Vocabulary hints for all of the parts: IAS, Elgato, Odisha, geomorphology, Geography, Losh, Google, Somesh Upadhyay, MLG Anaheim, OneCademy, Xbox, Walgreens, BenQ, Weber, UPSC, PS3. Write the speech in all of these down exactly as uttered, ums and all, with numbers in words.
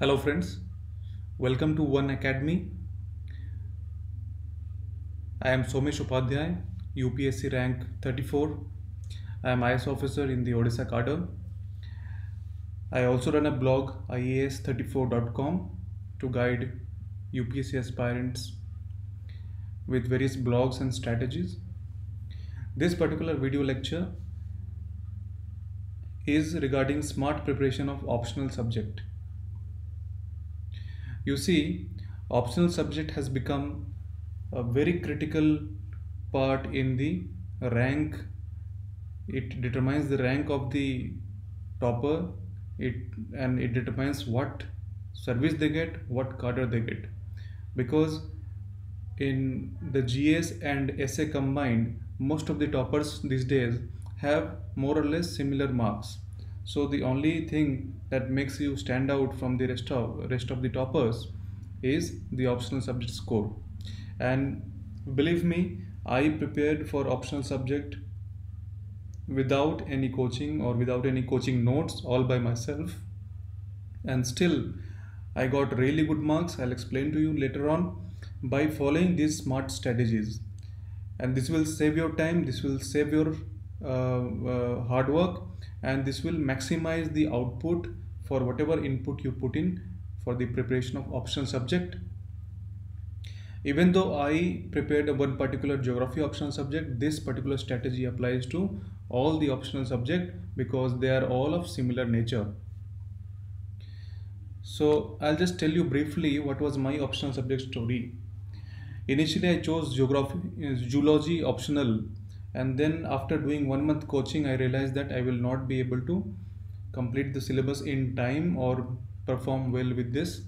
Hello friends, welcome to OneCademy. I am Somesh Upadhyay, U P S C rank thirty-four. I am I A S officer in the Odisha cadre. I also run a blog I A S thirty-four dot com to guide U P S C aspirants with various blogs and strategies. This particular video lecture is regarding smart preparation of optional subject. You see, optional subject has become a very critical part in the rank. It determines the rank of the topper, it and it determines what service they get, what cadre they get. Because in the G S and S A combined, most of the toppers these days have more or less similar marks. So the only thing that makes you stand out from the rest of rest of the toppers is the optional subject score. And believe me, I prepared for optional subject without any coaching or without any coaching notes, all by myself, and still I got really good marks. I'll explain to you later on, by following these smart strategies. And this will save your time, this will save your uh, uh, hard work, and this will maximize the output for whatever input you put in for the preparation of optional subject. Even though I prepared one particular geography optional subject, this particular strategy applies to all the optional subject because they are all of similar nature. So I'll just tell you briefly what was my optional subject story. Initially I chose geography, zoology optional, and then after doing one month coaching I realized that I will not be able to complete the syllabus in time or perform well with this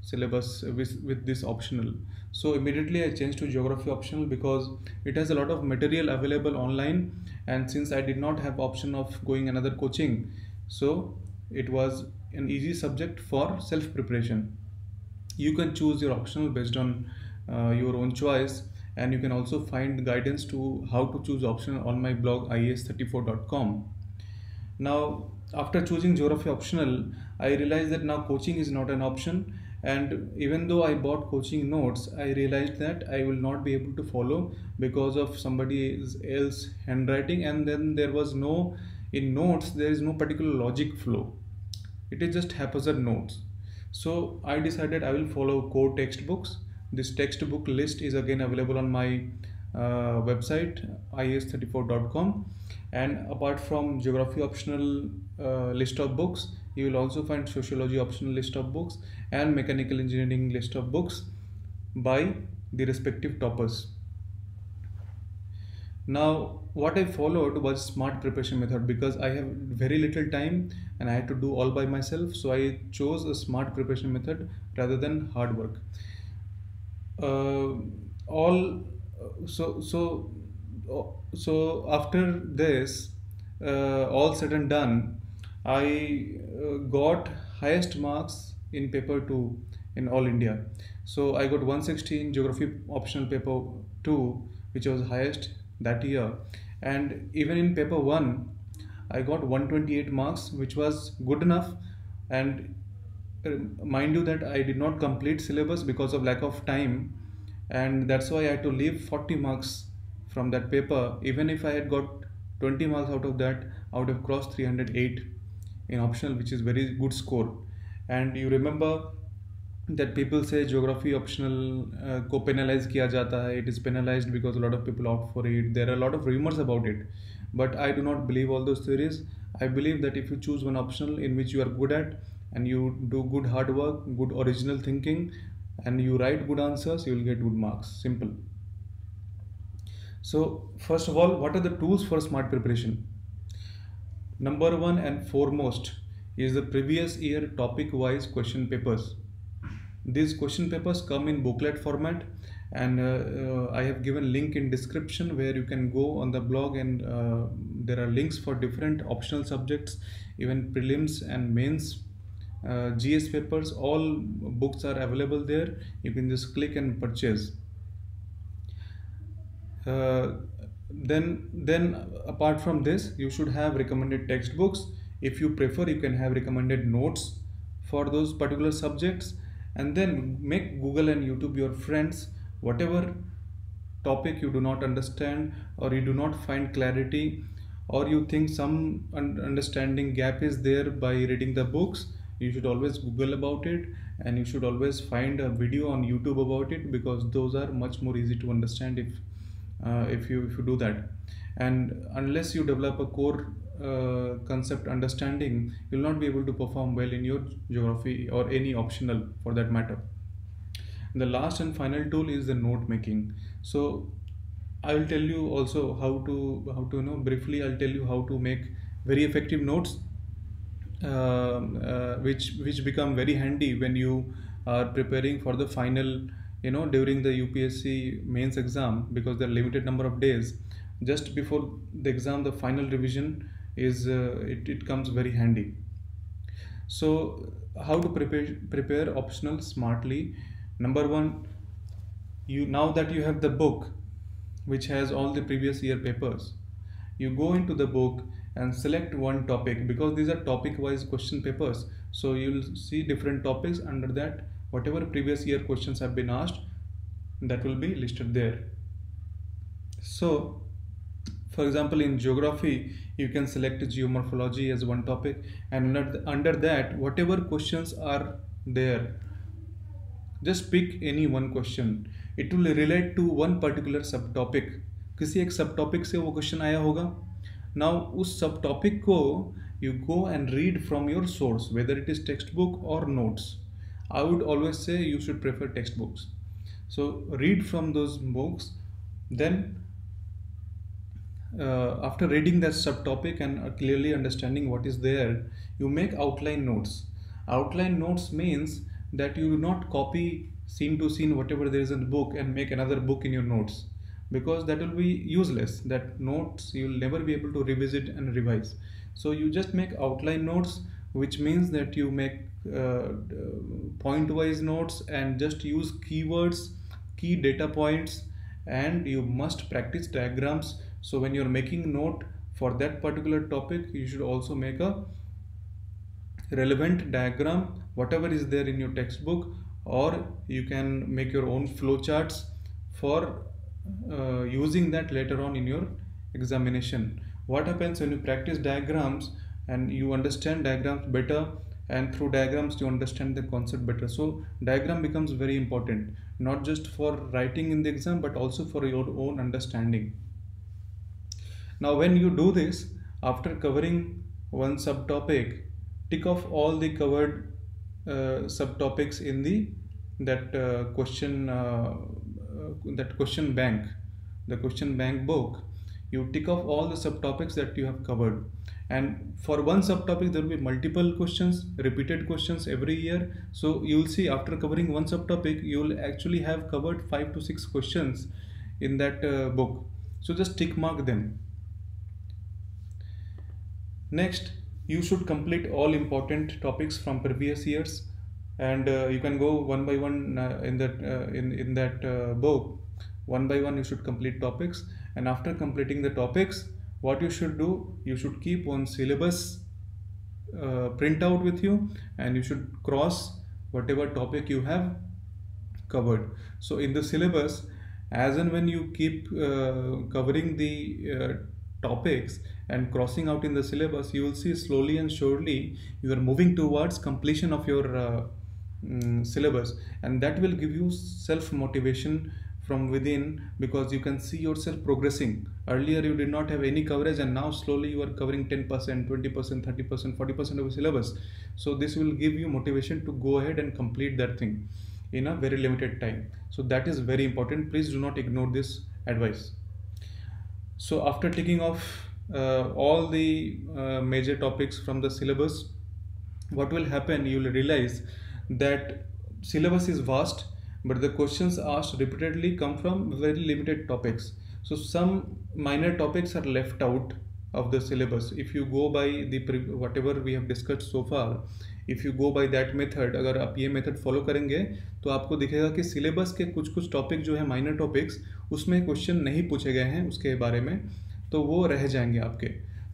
syllabus with, with this optional. So immediately I changed to geography optional because it has a lot of material available online, and since I did not have option of going another coaching, so it was an easy subject for self preparation. You can choose your optional based on uh, your own choice. And you can also find guidance to how to choose optional on my blog I A S thirty-four dot com. Now, after choosing geography optional, I realized that now coaching is not an option, and even though I bought coaching notes, I realized that I will not be able to follow because of somebody else's handwriting, and then there was no, in notes there is no particular logic flow. It is just haphazard notes. So I decided I will follow core textbooks. This textbook list is again available on my uh, website I A S thirty-four dot com, and apart from geography optional uh, list of books, you will also find sociology optional list of books and mechanical engineering list of books by the respective toppers. Now what I followed was smart preparation method because I have very little time and I had to do all by myself, so I chose a smart preparation method rather than hard work. Uh, all so so so after this uh, all said and done, I uh, got highest marks in paper two in all India. So I got one sixty in geography optional paper two, which was highest that year, and even in paper one I got one twenty-eight marks, which was good enough. And mind you that I did not complete syllabus because of lack of time, and that's why I had to leave forty marks from that paper. Even if I had got twenty marks out of that, I would have crossed three hundred eight in optional, which is very good score. And you remember that people say geography optional uh, ko penalize kiya jata hai. It is penalized because a lot of people opt for it. There are a lot of rumors about it, but I do not believe all those theories. I believe that if you choose one optional in which you are good at, and you do good hard work, good original thinking, and you write good answers, you will get good marks. Simple. So first of all, what are the tools for smart preparation? Number one and foremost is the previous year topic wise question papers. These question papers come in booklet format, and uh, uh, I have given link in description where you can go on the blog, and uh, there are links for different optional subjects, even prelims and mains. Uh, G S papers, all books are available there. You can just click and purchase. Uh, then, then apart from this, you should have recommended textbooks. If you prefer, you can have recommended notes for those particular subjects, and then make Google and YouTube your friends. Whatever topic you do not understand, or you do not find clarity, or you think some understanding gap is there by reading the books, you should always Google about it, and you should always find a video on YouTube about it, because those are much more easy to understand if uh, if you if you do that. And unless you develop a core uh, concept understanding, you'll not be able to perform well in your geography or any optional for that matter. And the last and final tool is the note making. So I will tell you also how to how to you know briefly I'll tell you how to make very effective notes, uh, uh, which which become very handy when you are preparing for the final, you know during the U P S C mains exam, because there are limited number of days just before the exam. The final revision is uh, it, it comes very handy. So how to prepare prepare optional smartly. Number one, you now that you have the book which has all the previous year papers, you go into the book and select one topic, because these are topic wise question papers. So you'll see different topics under that, whatever previous year questions have been asked, that will be listed there. So for example, in geography, you can select geomorphology as one topic, and under that, whatever questions are there, just pick any one question. It will relate to one particular subtopic. किसी एक subtopic से वो question आया होगा. Now उस subtopic को you go and read from your source, whether it is textbook or notes. I would always say you should prefer textbooks. So read from those books. Then uh, after reading that subtopic and clearly understanding what is there, you make outline notes. Outline notes means that you do not copy scene to scene whatever there is in the book and make another book in your notes, because that will be useless. That notes you will never be able to revisit and revise. So you just make outline notes, which means that you make uh, point wise notes and just use keywords, key data points, and you must practice diagrams. So when you're making note for that particular topic, you should also make a relevant diagram, whatever is there in your textbook, or you can make your own flowcharts for uh, using that later on in your examination. What happens when you practice diagrams and you understand diagrams better, and through diagrams you understand the concept better. So diagram becomes very important, not just for writing in the exam, but also for your own understanding. Now when you do this, after covering one subtopic, tick off all the covered uh, subtopics in the that uh, question uh, that question bank, the question bank book. You tick off all the subtopics that you have covered, and for one subtopic there will be multiple questions, repeated questions every year. So you will see after covering one subtopic, you will actually have covered five to six questions in that uh, book. So just tick mark them. Next, you should complete all important topics from previous years, and uh, you can go one by one uh, in that uh, in in that uh, book. One by one, you should complete topics, and after completing the topics, what you should do, you should keep one syllabus uh, printout with you, and you should cross whatever topic you have covered. So in the syllabus, as and when you keep uh, covering the uh, topics and crossing out in the syllabus, you will see slowly and surely you are moving towards completion of your uh, um, syllabus, and that will give you self-motivation from within, because you can see yourself progressing. Earlier you did not have any coverage, and now slowly you are covering ten percent, twenty percent, thirty percent, forty percent of the syllabus. So this will give you motivation to go ahead and complete that thing in a very limited time. So that is very important. Please do not ignore this advice. So after ticking off uh, all the uh, major topics from the syllabus, what will happen, you will realize that syllabus is vast, but the questions asked repeatedly come from very limited topics. So some minor topics are left out of the syllabus. If you go by the pre whatever we have discussed so far, if you go by that method, अगर आप ये method follow करेंगे तो आपको दिखेगा कि syllabus के कुछ कुछ topic जो है minor topics, उसमें question नहीं पूछे गए हैं उसके बारे में, तो वो रह जाएंगे आपके.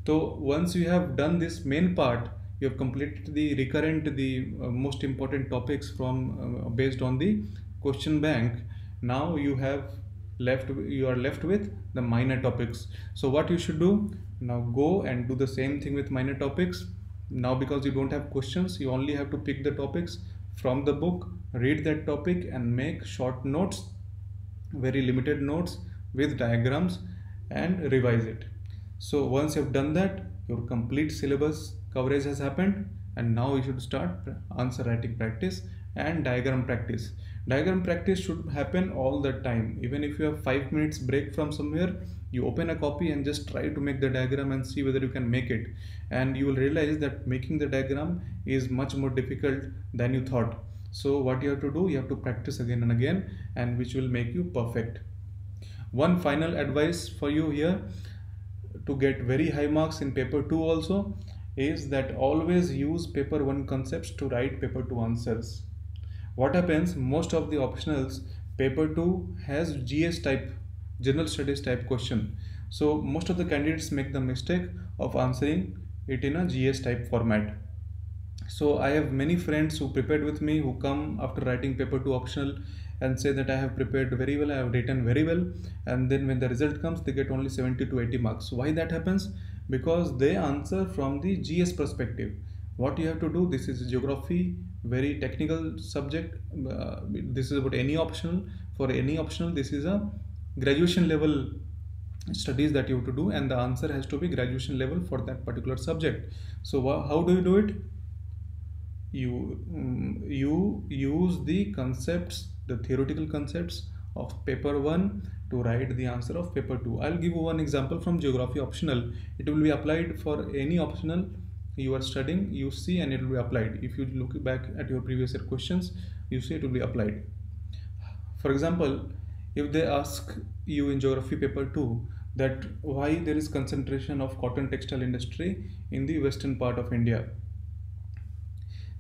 तो once you have done this main part, you have completed the recurrent, the uh, most important topics from uh, based on the question bank. Now you have left, you are left with the minor topics. So what you should do now, go and do the same thing with minor topics. Now because you don't have questions, you only have to pick the topics from the book, read that topic and make short notes, very limited notes with diagrams, and revise it. So once you've done that, your complete syllabus coverage has happened, and now you should start answer writing practice and diagram practice. Diagram practice should happen all the time. Even if you have five minutes break from somewhere, you open a copy and just try to make the diagram and see whether you can make it. And you will realize that making the diagram is much more difficult than you thought. So what you have to do, you have to practice again and again, and which will make you perfect. One final advice for you here to get very high marks in paper two also is that always use paper one concepts to write paper two answers. What happens, most of the optionals paper two has G S type, general studies type question. So most of the candidates make the mistake of answering it in a G S type format. So I have many friends who prepared with me, who come after writing paper two optional and say that I have prepared very well, I have written very well, and then when the result comes they get only seventy to eighty marks. Why that happens? Because they answer from the G S perspective. What you have to do, this is geography, very technical subject, uh, this is about any optional, for any optional this is a graduation level studies that you have to do, and the answer has to be graduation level for that particular subject. So how do you do it? You, um, you use the concepts, the theoretical concepts of paper one to write the answer of paper two. I'll give you one example from geography optional. It will be applied for any optional you are studying, you see, and it will be applied. If you look back at your previous year questions, you see it will be applied. For example, if they ask you in geography paper two that why there is concentration of cotton textile industry in the western part of India.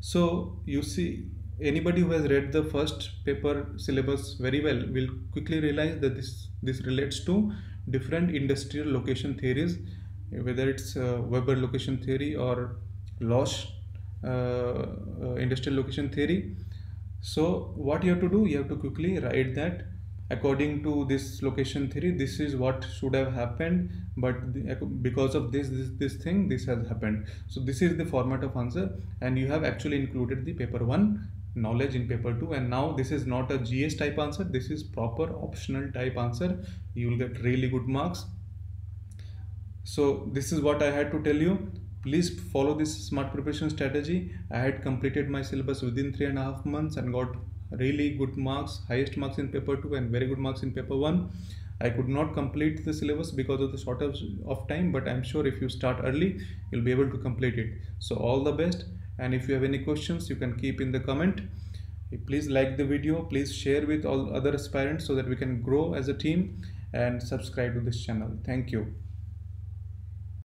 So you see, anybody who has read the first paper syllabus very well will quickly realize that this, this relates to different industrial location theories, whether it's uh, Weber location theory or Losh uh, uh, industrial location theory. So what you have to do, you have to quickly write that according to this location theory, this is what should have happened, but the, because of this, this this thing, this has happened. So this is the format of answer, and you have actually included the paper one knowledge in paper two, and now this is not a G S type answer, this is proper optional type answer. You will get really good marks. So this is what I had to tell you. Please follow this smart preparation strategy. I had completed my syllabus within three and a half months and got really good marks, highest marks in paper two and very good marks in paper one. I could not complete the syllabus because of the shortage of time, but I'm sure if you start early, you'll be able to complete it. So all the best. And if you have any questions, you can keep in the comment. Please like the video. Please share with all other aspirants so that we can grow as a team, and subscribe to this channel. Thank you.